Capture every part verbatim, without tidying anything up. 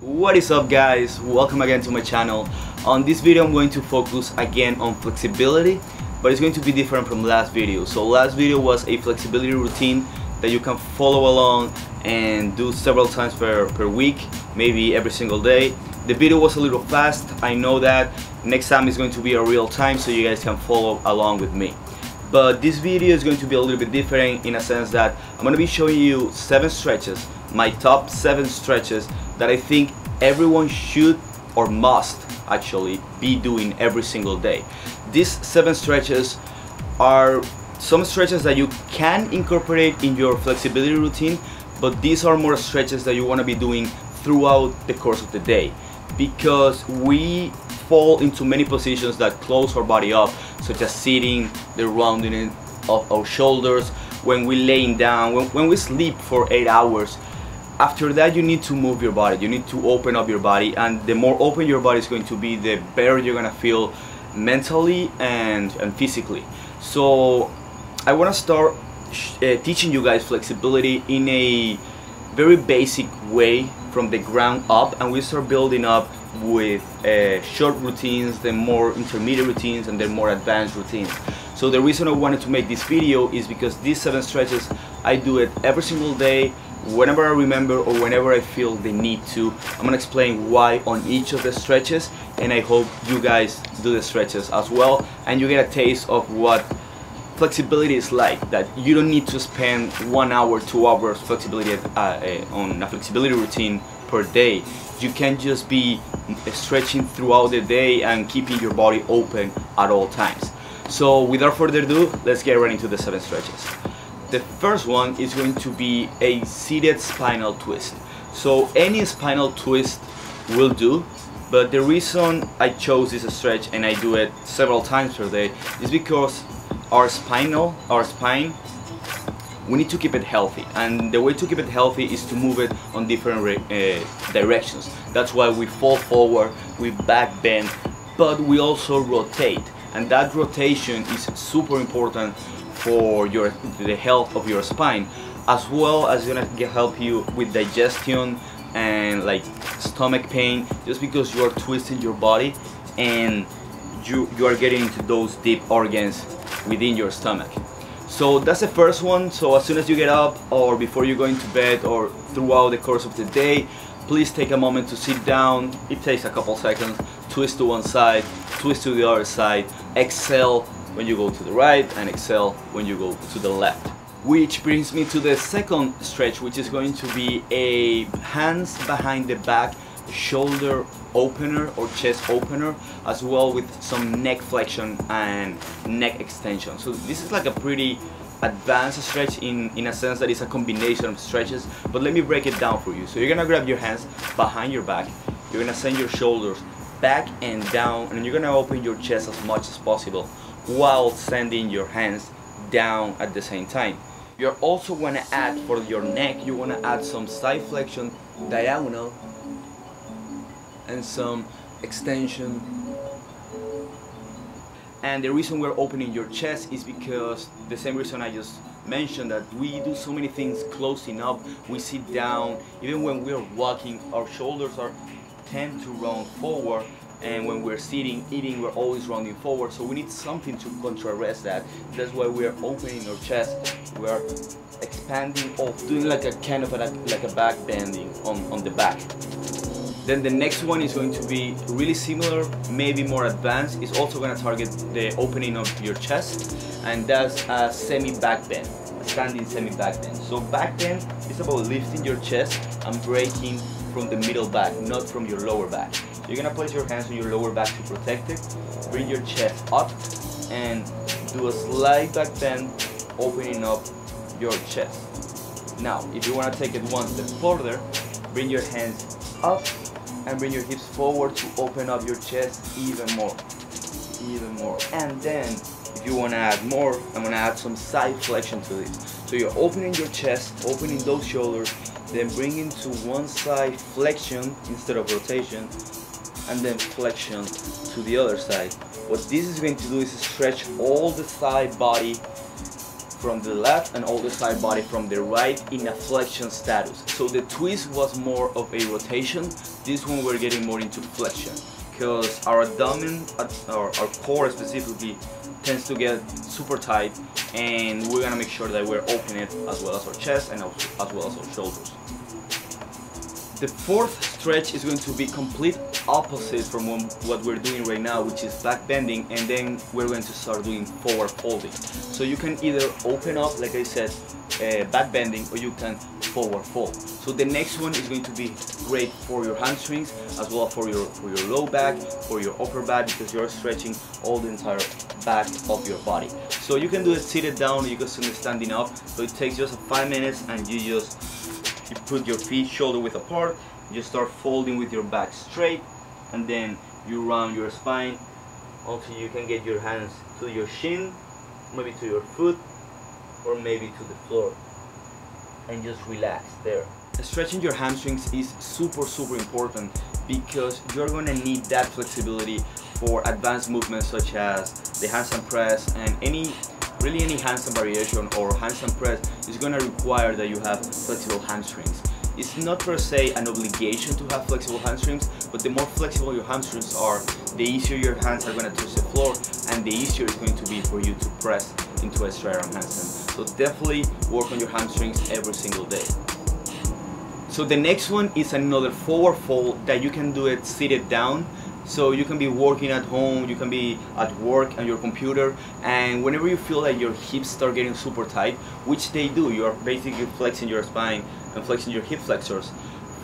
What is up, guys? Welcome again to my channel. On this video I'm going to focus again on flexibility, but it's going to be different from last video. So last video was a flexibility routine that you can follow along and do several times per, per week, maybe every single day. The video was a little fast, I know that. Next time is going to be a real time so you guys can follow along with me. But this video is going to be a little bit different in a sense that I'm going to be showing you seven stretches, my top seven stretches that I think everyone should or must actually be doing every single day. These seven stretches are some stretches that you can incorporate in your flexibility routine, but these are more stretches that you want to be doing throughout the course of the day, because we fall into many positions that close our body up, such as sitting, the rounding of our shoulders, when we're laying down, when, when we sleep for eight hours. After that, you need to move your body, you need to open up your body, and the more open your body is going to be, the better you're gonna feel mentally and, and physically. So I wanna start uh, teaching you guys flexibility in a very basic way from the ground up, and we start building up with uh, short routines, then more intermediate routines, and then more advanced routines. So the reason I wanted to make this video is because these seven stretches, I do it every single day whenever I remember or whenever I feel the need to. I'm gonna explain why on each of the stretches, and I hope you guys do the stretches as well and you get a taste of what flexibility is like, that you don't need to spend one hour, two hours flexibility uh, uh, on a flexibility routine per day. You can just be stretching throughout the day and keeping your body open at all times. So without further ado, let's get right into the seven stretches. The first one is going to be a seated spinal twist. So any spinal twist will do, but the reason I chose this stretch and I do it several times per day is because our spinal, our spine, we need to keep it healthy, and the way to keep it healthy is to move it on different uh, directions. That's why we fall forward, we back bend, but we also rotate, and that rotation is super important for your the health of your spine, as well as gonna help you with digestion and like stomach pain, just because you are twisting your body and you you are getting into those deep organs within your stomach. So that's the first one. So as soon as you get up, or before you go into bed, or throughout the course of the day, please take a moment to sit down. It takes a couple seconds. Twist to one side, twist to the other side, exhale when you go to the right, and exhale when you go to the left. Which brings me to the second stretch, which is going to be a hands behind the back, shoulder opener or chest opener, as well with some neck flexion and neck extension. So this is like a pretty advanced stretch in in a sense that it's a combination of stretches, but let me break it down for you. So you're gonna grab your hands behind your back, you're gonna send your shoulders back and down, and you're gonna open your chest as much as possible while sending your hands down at the same time. You're also gonna add for your neck, you want to add some side flexion, diagonal, and some extension. And the reason we're opening your chest is because the same reason I just mentioned, that we do so many things closing up, we sit down, even when we're walking, our shoulders are tend to round forward, and when we're sitting, eating, we're always rounding forward, so we need something to contrarrest that. That's why we're opening our chest, we're expanding or doing like a kind of a, like a back bending on, on the back. Then the next one is going to be really similar, maybe more advanced. It's also going to target the opening of your chest, and that's a semi-back bend, a standing semi-back bend. So back bend is about lifting your chest and breaking from the middle back, not from your lower back. So you're going to place your hands on your lower back to protect it, bring your chest up, and do a slight back bend, opening up your chest. Now, if you want to take it one step further, bring your hands up, and bring your hips forward to open up your chest even more, even more. And then if you want to add more, I'm going to add some side flexion to this. So you're opening your chest, opening those shoulders, then bringing to one side flexion instead of rotation, and then flexion to the other side. What this is going to do is stretch all the side body from the left and all the side body from the right in a flexion status. So the twist was more of a rotation, this one we're getting more into flexion, because our abdomen, or our core specifically, tends to get super tight, and we're gonna make sure that we're opening it as well as our chest and as well as our shoulders. The fourth stretch is going to be complete opposite from what we're doing right now, which is back bending, and then we're going to start doing forward folding. So you can either open up, like I said, uh, back bending, or you can forward fold. So the next one is going to be great for your hamstrings, as well for your for your low back, for your upper back, because you're stretching all the entire back of your body. So you can do it seated down, you can do it standing up, so it takes just five minutes and you just you put your feet shoulder width apart, you start folding with your back straight, and then you round your spine. Also, you can get your hands to your shin, maybe to your foot, or maybe to the floor, and just relax there. Stretching your hamstrings is super super important, because you're gonna need that flexibility for advanced movements such as the handstand press, and any really any handstand variation or handstand press is gonna require that you have flexible hamstrings. It's not per se an obligation to have flexible hamstrings, but the more flexible your hamstrings are, the easier your hands are going to touch the floor, and the easier it's going to be for you to press into a straight arm handstand. So definitely work on your hamstrings every single day. So the next one is another forward fold that you can do it seated down. So you can be working at home, you can be at work on your computer, and whenever you feel that your hips start getting super tight, which they do, you're basically flexing your spine and flexing your hip flexors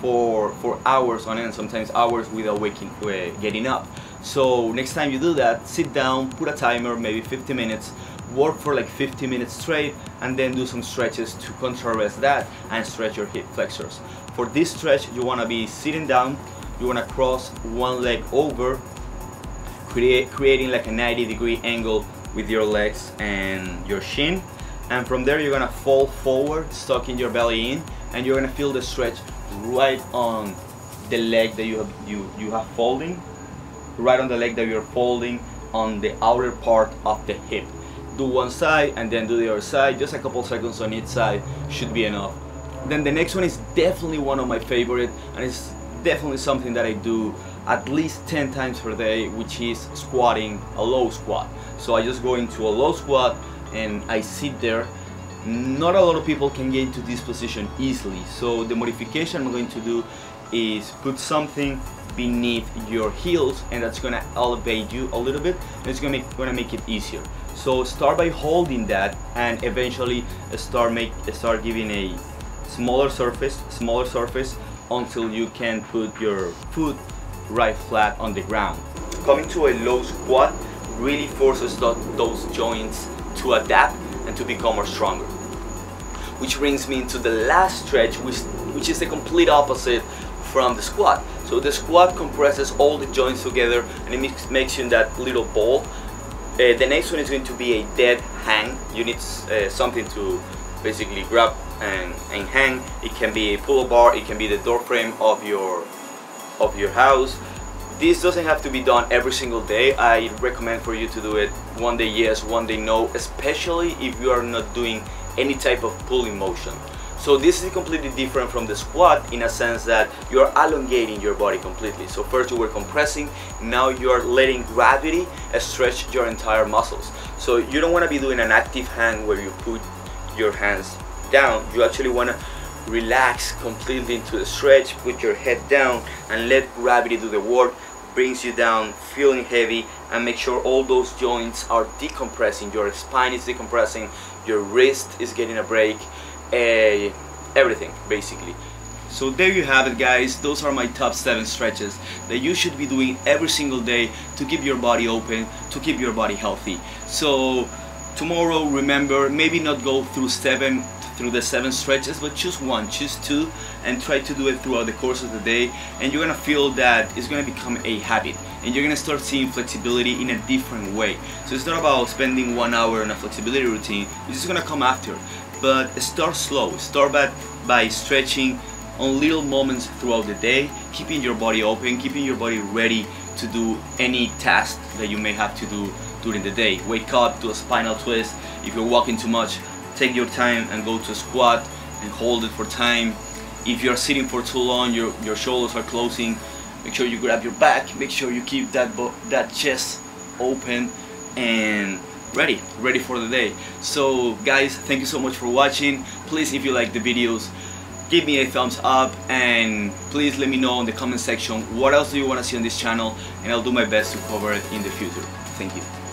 for for hours on end, sometimes hours without waking, getting up. So next time you do that, sit down, put a timer, maybe fifty minutes, work for like fifty minutes straight, and then do some stretches to contrarrest that and stretch your hip flexors. For this stretch, you want to be sitting down. You want to cross one leg over, create, creating like a ninety degree angle with your legs and your shin. And from there, you're going to fold forward, sucking your belly in, and you're going to feel the stretch right on the leg that you have, you, you have folding, right on the leg that you're folding on the outer part of the hip. Do one side and then do the other side. Just a couple seconds on each side should be enough. Then the next one is definitely one of my favorite, and it's definitely something that I do at least ten times per day, which is squatting, a low squat. So I just go into a low squat and I sit there. Not a lot of people can get into this position easily, so the modification I'm going to do is put something beneath your heels, and that's going to elevate you a little bit, and it's going to make, going to make it easier. So start by holding that, and eventually start make start giving a smaller surface smaller surface until you can put your foot right flat on the ground. Coming to a low squat really forces those joints to adapt and to become more stronger. Which brings me to the last stretch, which, which is the complete opposite from the squat. So the squat compresses all the joints together, and it makes, makes you in that little ball. Uh, the next one is going to be a dead hang. You need uh, something to basically grab and, and hang. It can be a pull-up bar, it can be the door frame of your of your house. This doesn't have to be done every single day. I recommend for you to do it one day yes, one day no, especially if you are not doing any type of pulling motion. So this is completely different from the squat in a sense that you're elongating your body completely. So first you were compressing, now you're letting gravity stretch your entire muscles. So you don't want to be doing an active hang where you put your hands down. You actually want to relax completely into the stretch, put your head down and let gravity do the work. Brings you down feeling heavy, and make sure all those joints are decompressing. Your spine is decompressing, your wrist is getting a break, uh, everything basically. So there you have it, guys. Those are my top seven stretches that you should be doing every single day to keep your body open, to keep your body healthy. So tomorrow, remember, maybe not go through seven through the seven stretches, but choose one, choose two, and try to do it throughout the course of the day, and you're gonna feel that it's gonna become a habit, and you're gonna start seeing flexibility in a different way. So it's not about spending one hour on a flexibility routine, it's just gonna come after, but start slow. Start by, by stretching on little moments throughout the day, keeping your body open, keeping your body ready to do any task that you may have to do during the day. Wake up, do a spinal twist. If you're walking too much, take your time and go to squat and hold it for time. If you're sitting for too long, your, your shoulders are closing, make sure you grab your back, make sure you keep that, that chest open and ready, ready for the day. So guys, thank you so much for watching. Please, if you like the videos, give me a thumbs up, and please let me know in the comment section what else do you want to see on this channel, and I'll do my best to cover it in the future. Thank you.